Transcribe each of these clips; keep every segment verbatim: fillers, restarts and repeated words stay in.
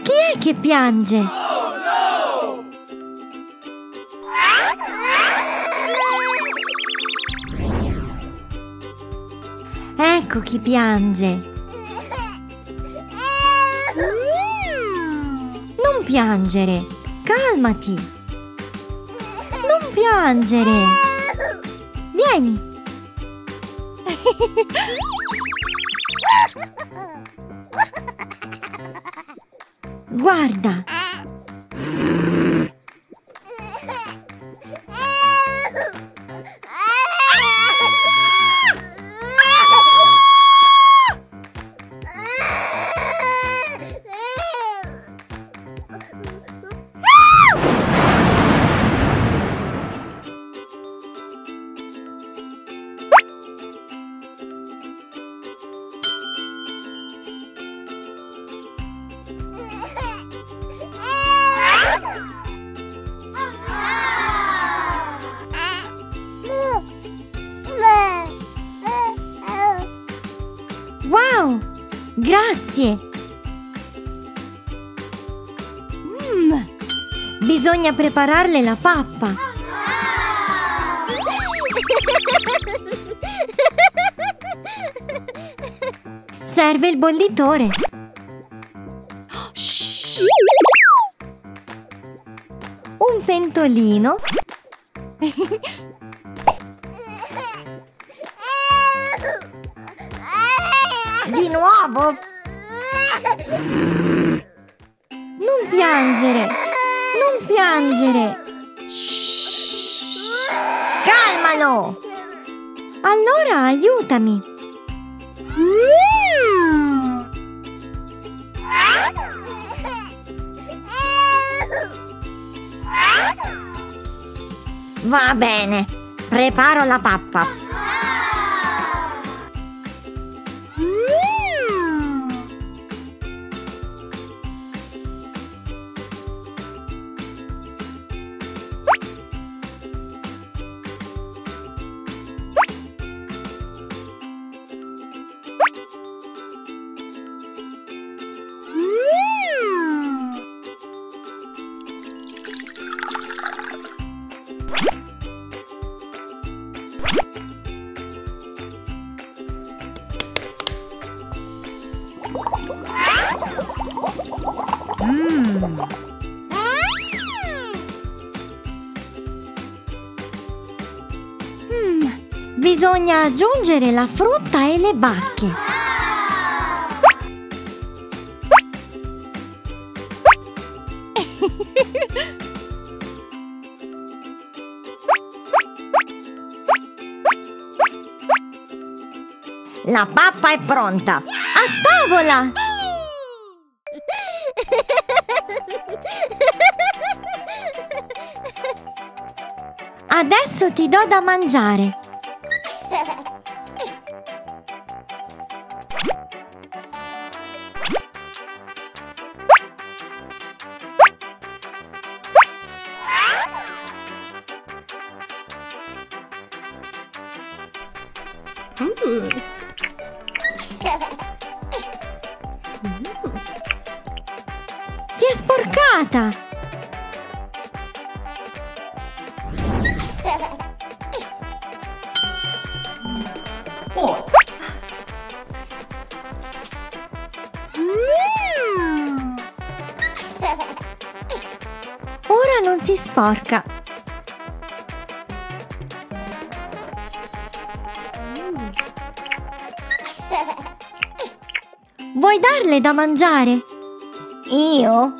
Chi è che piange? Ecco chi piange. Non piangere, calmati. Non piangere. Vieni. Guarda. Wow, grazie! Mm, bisogna prepararle la pappa! Serve il bollitore! Un pentolino! Di nuovo! Non piangere! Non piangere! Shh. Calmalo! Allora aiutami! Va bene! Preparo la pappa! Mmm! Mm. Bisogna aggiungere la frutta e le bacche. La pappa è pronta! A tavola! Adesso ti do da mangiare. Mm. Si è sporcata! Oh. Mm. Ora non si sporca. Mm. Vuoi darle da mangiare? Io?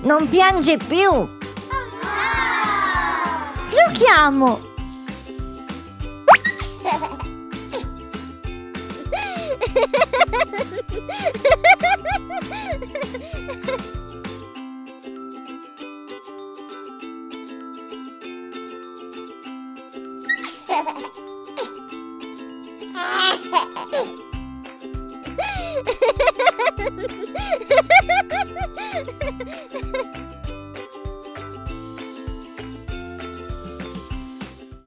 Non piange più! Giochiamo!